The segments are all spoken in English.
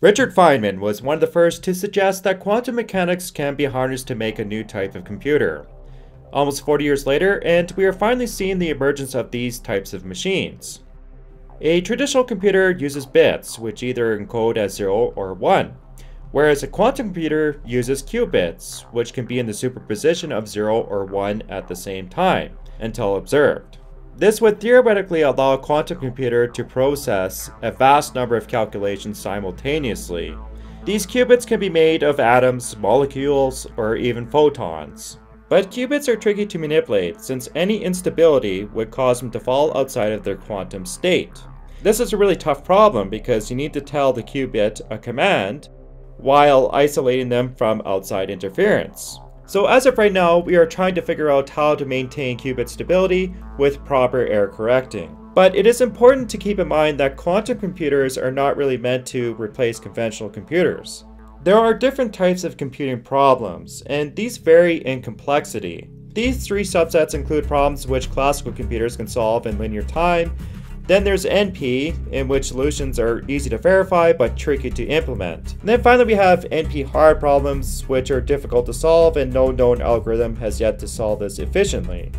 Richard Feynman was one of the first to suggest that quantum mechanics can be harnessed to make a new type of computer. Almost 40 years later, and we are finally seeing the emergence of these types of machines. A traditional computer uses bits, which either encode as 0 or 1, whereas a quantum computer uses qubits, which can be in the superposition of 0 or 1 at the same time, until observed. This would theoretically allow a quantum computer to process a vast number of calculations simultaneously. These qubits can be made of atoms, molecules, or even photons. But qubits are tricky to manipulate, since any instability would cause them to fall outside of their quantum state. This is a really tough problem because you need to tell the qubit a command while isolating them from outside interference. So as of right now, we are trying to figure out how to maintain qubit stability with proper error correcting. But it is important to keep in mind that quantum computers are not really meant to replace conventional computers. There are different types of computing problems, and these vary in complexity. These three subsets include problems which classical computers can solve in linear time. Then there's NP, in which solutions are easy to verify but tricky to implement. And then finally we have NP-hard problems, which are difficult to solve and no known algorithm has yet to solve this efficiently.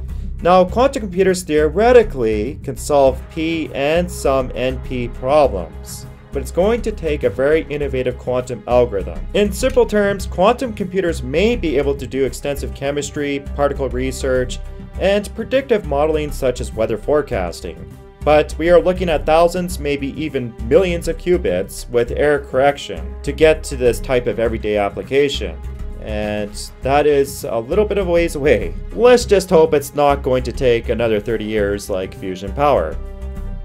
Now, quantum computers theoretically can solve P and some NP problems, but it's going to take a very innovative quantum algorithm. In simple terms, quantum computers may be able to do extensive chemistry, particle research, and predictive modeling such as weather forecasting. But we are looking at thousands, maybe even millions of qubits with error correction to get to this type of everyday application. And that is a little bit of a ways away. Let's just hope it's not going to take another 30 years like fusion power.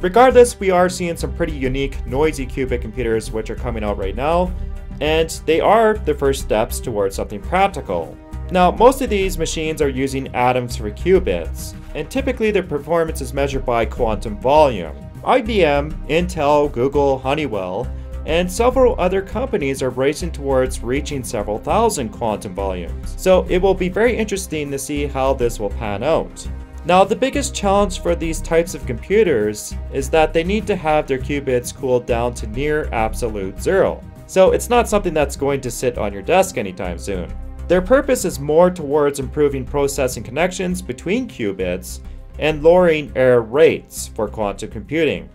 Regardless, we are seeing some pretty unique, noisy qubit computers which are coming out right now, and they are the first steps towards something practical. Now, most of these machines are using atoms for qubits, and typically their performance is measured by quantum volume. IBM, Intel, Google, Honeywell, and several other companies are racing towards reaching several thousand quantum volumes. So it will be very interesting to see how this will pan out. Now, the biggest challenge for these types of computers is that they need to have their qubits cooled down to near absolute zero. So it's not something that's going to sit on your desk anytime soon. Their purpose is more towards improving processing connections between qubits and lowering error rates for quantum computing.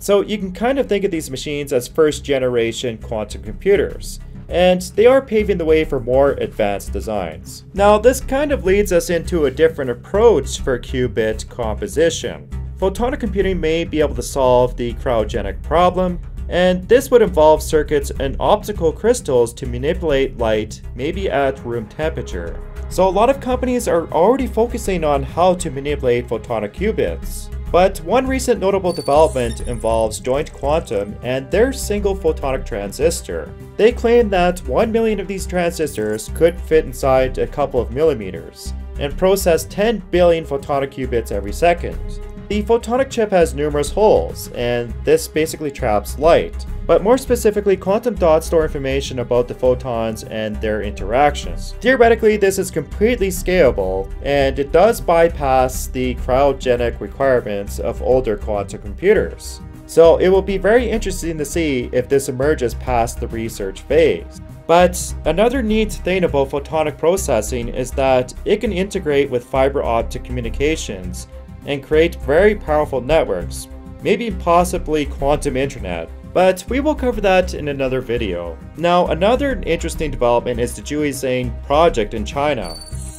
So you can kind of think of these machines as first-generation quantum computers, and they are paving the way for more advanced designs. Now, this kind of leads us into a different approach for qubit composition. Photonic computing may be able to solve the cryogenic problem, and this would involve circuits and optical crystals to manipulate light, maybe at room temperature. So a lot of companies are already focusing on how to manipulate photonic qubits. But one recent notable development involves Joint Quantum and their single photonic transistor. They claim that 1 million of these transistors could fit inside a couple of millimeters and process 10 billion photonic qubits every second. The photonic chip has numerous holes, and this basically traps light. But more specifically, quantum dots store information about the photons and their interactions. Theoretically, this is completely scalable, and it does bypass the cryogenic requirements of older quantum computers. So it will be very interesting to see if this emerges past the research phase. But another neat thing about photonic processing is that it can integrate with fiber optic communications and create very powerful networks, maybe possibly quantum internet, but we will cover that in another video. Now, another interesting development is the Jiuzhang project in China,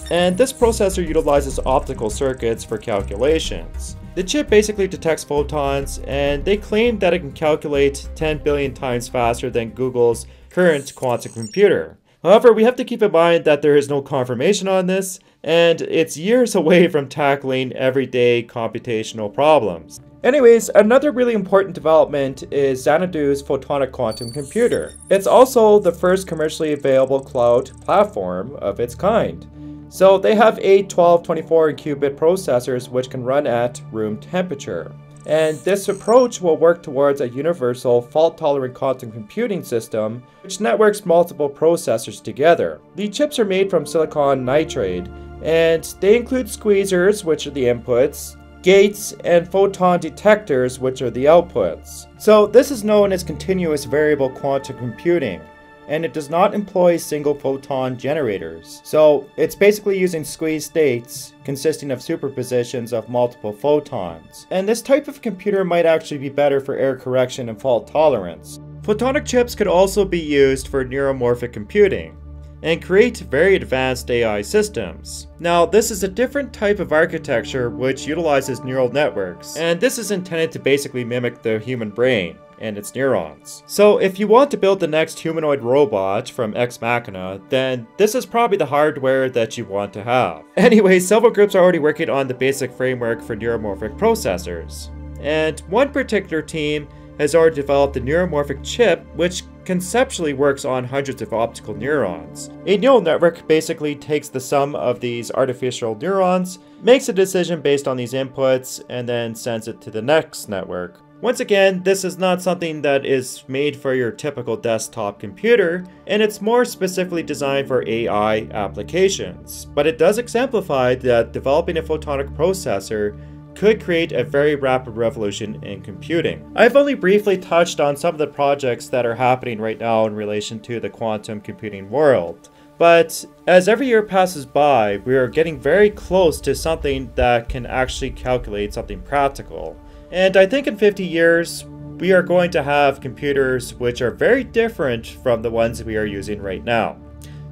and this processor utilizes optical circuits for calculations. The chip basically detects photons, and they claim that it can calculate 10 billion times faster than Google's current quantum computer. However, we have to keep in mind that there is no confirmation on this, and it's years away from tackling everyday computational problems. Anyways, another really important development is Xanadu's photonic quantum computer. It's also the first commercially available cloud platform of its kind. So they have 8, 12, 24, and qubit processors which can run at room temperature. And this approach will work towards a universal fault-tolerant quantum computing system which networks multiple processors together. The chips are made from silicon nitride, and they include squeezers, which are the inputs, gates, and photon detectors, which are the outputs. So this is known as continuous variable quantum computing, and it does not employ single photon generators. So it's basically using squeezed states consisting of superpositions of multiple photons. And this type of computer might actually be better for error correction and fault tolerance. Photonic chips could also be used for neuromorphic computing and create very advanced AI systems. Now, this is a different type of architecture which utilizes neural networks, and this is intended to basically mimic the human brain and its neurons. So if you want to build the next humanoid robot from Ex Machina, then this is probably the hardware that you want to have. Anyway, several groups are already working on the basic framework for neuromorphic processors, and one particular team has already developed the neuromorphic chip, which conceptually works on hundreds of optical neurons. A neural network basically takes the sum of these artificial neurons, makes a decision based on these inputs, and then sends it to the next network. Once again, this is not something that is made for your typical desktop computer, and it's more specifically designed for AI applications. But it does exemplify that developing a photonic processor could create a very rapid revolution in computing. I've only briefly touched on some of the projects that are happening right now in relation to the quantum computing world, but as every year passes by, we are getting very close to something that can actually calculate something practical. And I think in 50 years, we are going to have computers which are very different from the ones we are using right now.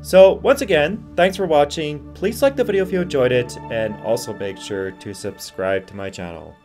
So once again, thanks for watching. Please like the video if you enjoyed it, and also make sure to subscribe to my channel.